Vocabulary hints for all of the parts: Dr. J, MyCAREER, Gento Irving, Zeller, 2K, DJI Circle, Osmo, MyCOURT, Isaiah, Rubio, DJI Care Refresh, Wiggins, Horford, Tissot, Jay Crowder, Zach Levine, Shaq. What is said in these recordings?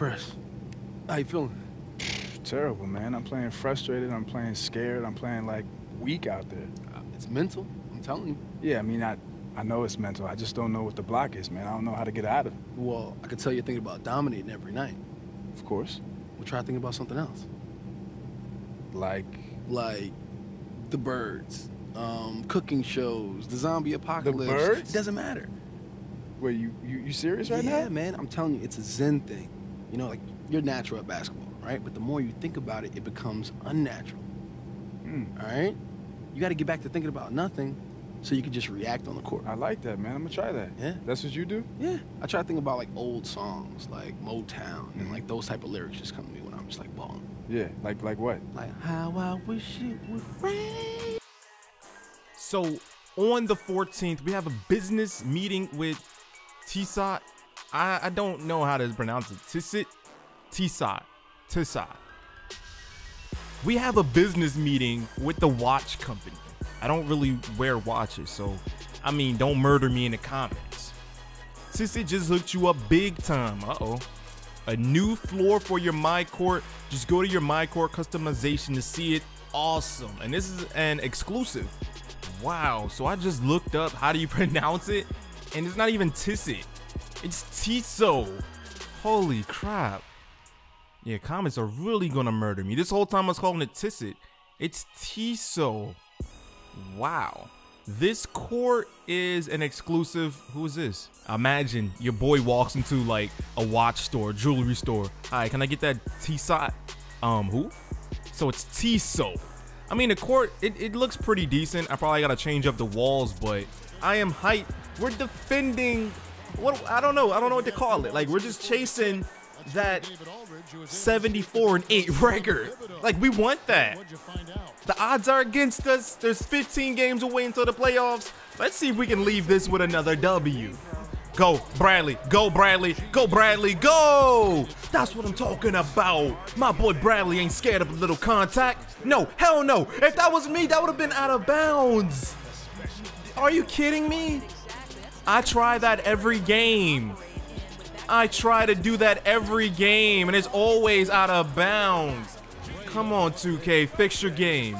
depressed. How you feeling? Terrible, man. I'm playing frustrated. I'm playing scared. I'm playing, like, weak out there. It's mental. I'm telling you. Yeah, I mean, I know it's mental. I just don't know what the block is, man. I don't know how to get out of it. Well, I can tell you're thinking about dominating every night. Of course. We'll try to think about something else. Like? Like the birds, cooking shows, the zombie apocalypse. The birds? It doesn't matter. Wait, you serious right now? Yeah, man. I'm telling you, it's a zen thing. You know, like, you're natural at basketball, right? But the more you think about it, it becomes unnatural. All right? You got to get back to thinking about nothing so you can just react on the court. I like that, man. I'm going to try that. Yeah? That's what you do? Yeah. I try to think about, like, old songs, like Motown, and, like, those type of lyrics just come to me when I'm just, like, balling. Yeah, like what? Like, how I wish it would rain. So, on the 14th, we have a business meeting with Tissot. I don't know how to pronounce it. Tissot? Tissot. Tissot. We have a business meeting with the watch company. I don't really wear watches, so, I mean, don't murder me in the comments. Tissot just hooked you up big time. Uh-oh. A new floor for your MyCOURT. Just go to your MyCOURT customization to see it. Awesome. And this is an exclusive. Wow. So I just looked up how do you pronounce it, and it's not even Tissot. It's Tissot. Holy crap. Yeah, comments are really gonna murder me. This whole time I was calling it Tissot. It's Tissot. Wow. This court is an exclusive. Who is this? Imagine your boy walks into like a watch store, jewelry store. Hi, can I get that Tissot? Who? So it's Tissot. I mean, the court, it looks pretty decent. I probably gotta change up the walls, but I am hyped. We're defending. What? I don't know what to call it. Like, we're just chasing that 74-8 record. Like, we want that. The odds are against us. There's 15 games away until the playoffs. Let's see if we can leave this with another W. Go, Bradley. Go, Bradley. Go, Bradley. Go! That's what I'm talking about. My boy Bradley ain't scared of a little contact. No, hell no. If that was me, that would have been out of bounds. Are you kidding me? I try that every game. I try to do that every game, and it's always out of bounds. Come on, 2K, fix your game.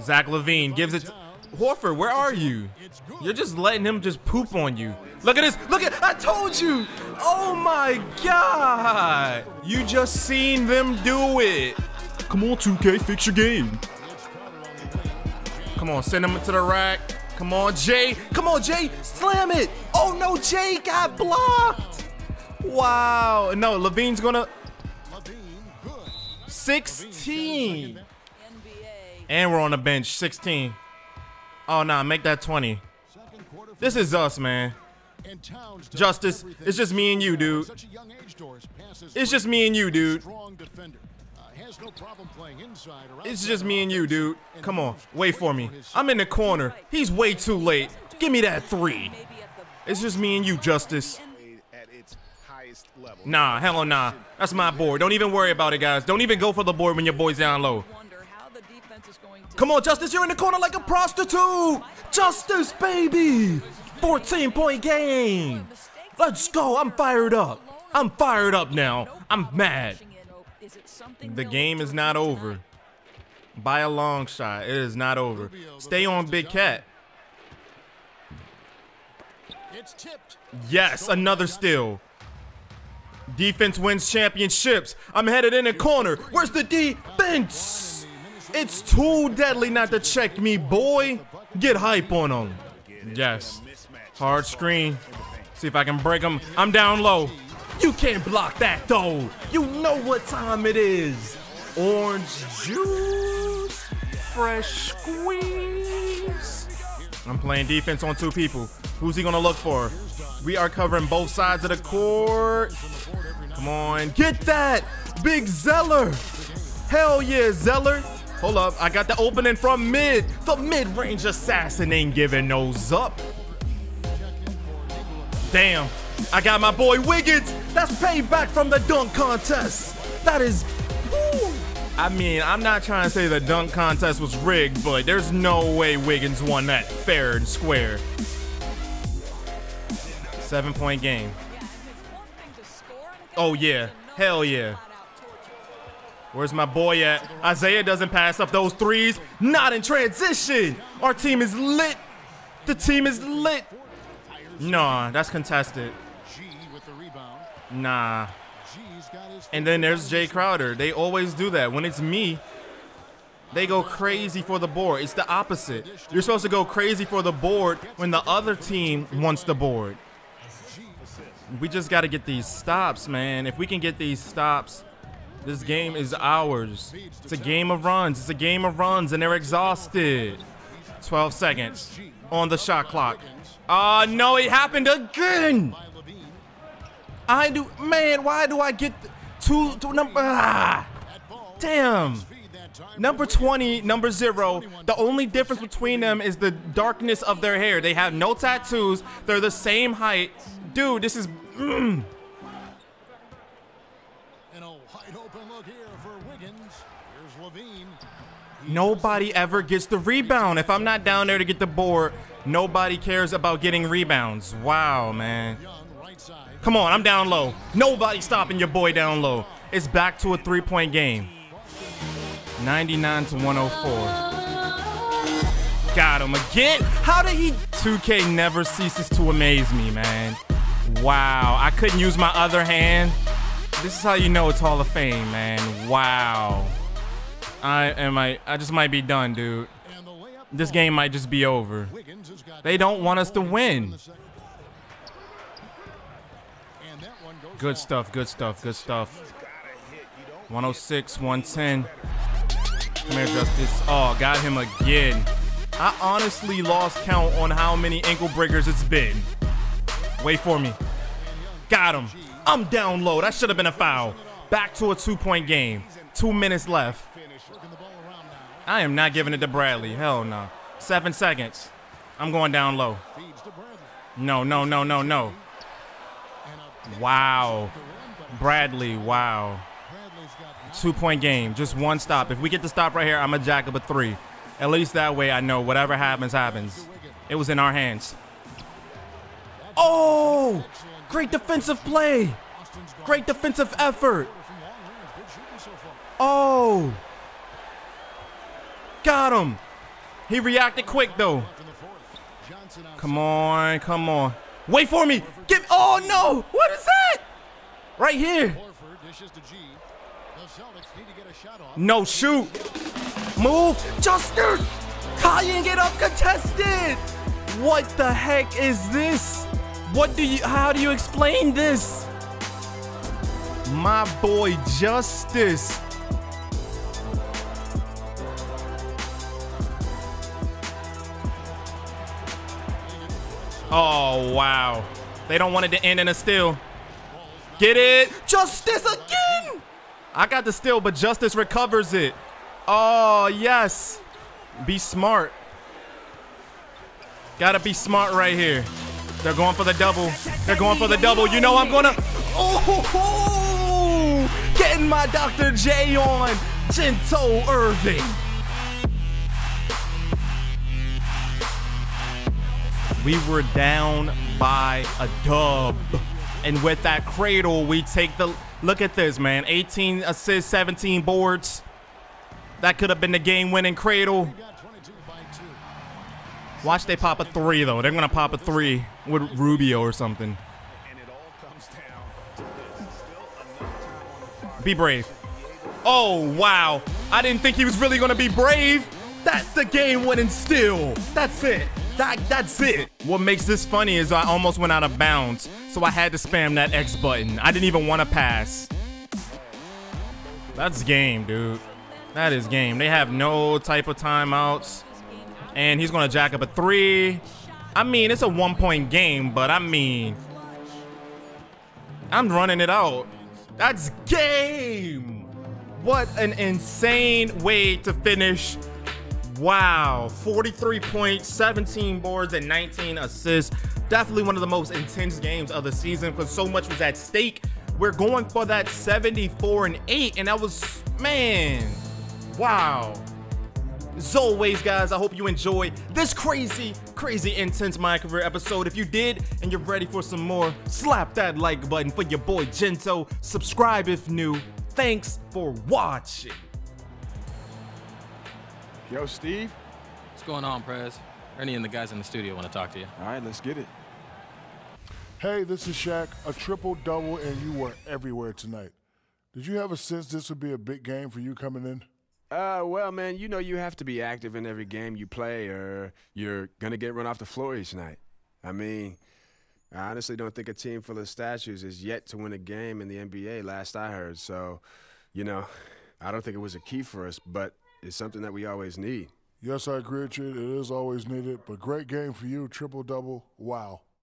Zach Levine gives it to Horford. Where are you? You're just letting him just poop on you. Look at this. Look at, I told you. Oh my God. You just seen them do it. Come on, 2K, fix your game. Come on, send him to the rack. Come on, Jay. Come on, Jay. Slam it. Oh, no, Jay got blocked. Wow. No, Levine's going to. 16. And we're on the bench. 16. Oh, nah. Make that 20. This is us, man. Justice. It's just me and you, dude. It's just me and you, dude. It's just me and you, dude. Come on. Wait for me. I'm in the corner. He's way too late. Give me that 3. It's just me and you, Justice. Nah, hell nah. That's my board. Don't even worry about it, guys. Don't even go for the board when your boy's down low. Come on, Justice. You're in the corner like a prostitute. Justice, baby. 14-point game. Let's go. I'm fired up. I'm fired up now. I'm mad. The game is not over. By a long shot, it is not over. Stay on, Big Cat. Yes, another steal. Defense wins championships. I'm headed in a corner. Where's the defense? It's too deadly not to check me, boy. Get hype on him. Yes. Hard screen. See if I can break him. I'm down low. You can't block that, though. You know what time it is. Orange juice, fresh squeeze. I'm playing defense on two people. Who's he gonna look for? We are covering both sides of the court. Come on, get that, Big Zeller. Hell yeah, Zeller. Hold up, I got the opening from mid. The mid-range assassin ain't giving those up. Damn. I got my boy Wiggins. That's payback from the dunk contest. That is, woo. I mean, I'm not trying to say the dunk contest was rigged, but there's no way Wiggins won that fair and square. 7-point game. Oh, yeah. Hell yeah. Where's my boy at? Isaiah doesn't pass up those threes. Not in transition. Our team is lit. The team is lit. Nah, that's contested. Nah. And then there's Jay Crowder. They always do that. When it's me, they go crazy for the board. It's the opposite. You're supposed to go crazy for the board when the other team wants the board. We just got to get these stops, man. If we can get these stops, this game is ours. It's a game of runs. It's a game of runs, and they're exhausted. 12 seconds on the shot clock. No, it happened again. Man, why do I get two number? Damn. Number 20, number 0. The only difference between them is the darkness of their hair. They have no tattoos. They're the same height. Dude, this is. And a wide open look here for Wiggins. Here's Levine. Nobody ever gets the rebound. If I'm not down there to get the board, nobody cares about getting rebounds. Wow, man. Come on, I'm down low. Nobody stopping your boy down low. It's back to a three-point game. 99 to 104. Got him again. How did he? 2K never ceases to amaze me, man. Wow, I couldn't use my other hand. This is how you know it's Hall of Fame, man. Wow. I just might be done, dude. This game might just be over. They don't want us to win. Good stuff, good stuff, good stuff. 106, 110. Come here, Justice. Oh, got him again. I honestly lost count on how many ankle breakers it's been. Wait for me. Got him. I'm down low. That should have been a foul. Back to a two-point game. 2 minutes left. I am not giving it to Bradley. Hell no. 7 seconds. I'm going down low. No, no, no, no, no. Wow. Bradley, wow. Two-point game. Just one stop. If we get the stop right here, I'm going to jack up a three. At least that way I know whatever happens, happens. It was in our hands. Oh! Great defensive play. Great defensive effort. Oh. Got him. He reacted quick, though. Come on. Come on. Wait for me. Give. Oh, no. What is that? Right here. No, shoot. Move. Justice. Tying it up contested. What the heck is this? How do you explain this? My boy Justice. Oh, wow. They don't want it to end in a steal. Get it. Justice again. I got the steal, but Justice recovers it. Oh, yes. Be smart. Gotta be smart right here. They're going for the double. They're going for the double. You know I'm gonna. Oh, getting my Dr. J on. Gento Irving. We were down by a dub. And with that cradle, we take the. Look at this, man. 18 assists, 17 boards. That could have been the game-winning cradle. Watch they pop a three, though. They're going to pop a three with Rubio or something. Be brave. Oh, wow. I didn't think he was really going to be brave. That's the game-winning steal. That's it. That's it. What makes this funny is I almost went out of bounds, so I had to spam that X button. I didn't even want to pass. That's game, dude. That is game. They have no type of timeouts. And he's going to jack up a three. I mean, it's a one-point game, but I mean, I'm running it out. That's game. What an insane way to finish. Wow. 43 points, 17 boards, and 19 assists. Definitely one of the most intense games of the season because so much was at stake. We're going for that 74 and 8, and that was, man, wow. As always, guys, I hope you enjoyed this crazy, crazy intense My Career episode. If you did and you're ready for some more, slap that like button for your boy Gento. Subscribe if new. Thanks for watching. Yo, Steve. What's going on, Prez? Ernie and the guys in the studio want to talk to you. All right, let's get it. Hey, this is Shaq. A triple-double, and you were everywhere tonight. Did you have a sense this would be a big game for you coming in? Well, man, you know you have to be active in every game you play or you're going to get run off the floor each night. I mean, I honestly don't think a team full of statues is yet to win a game in the NBA, last I heard. So, you know, I don't think it was a key for us, but it's something that we always need. Yes, I agree with you. It is always needed, but great game for you, triple-double. Wow.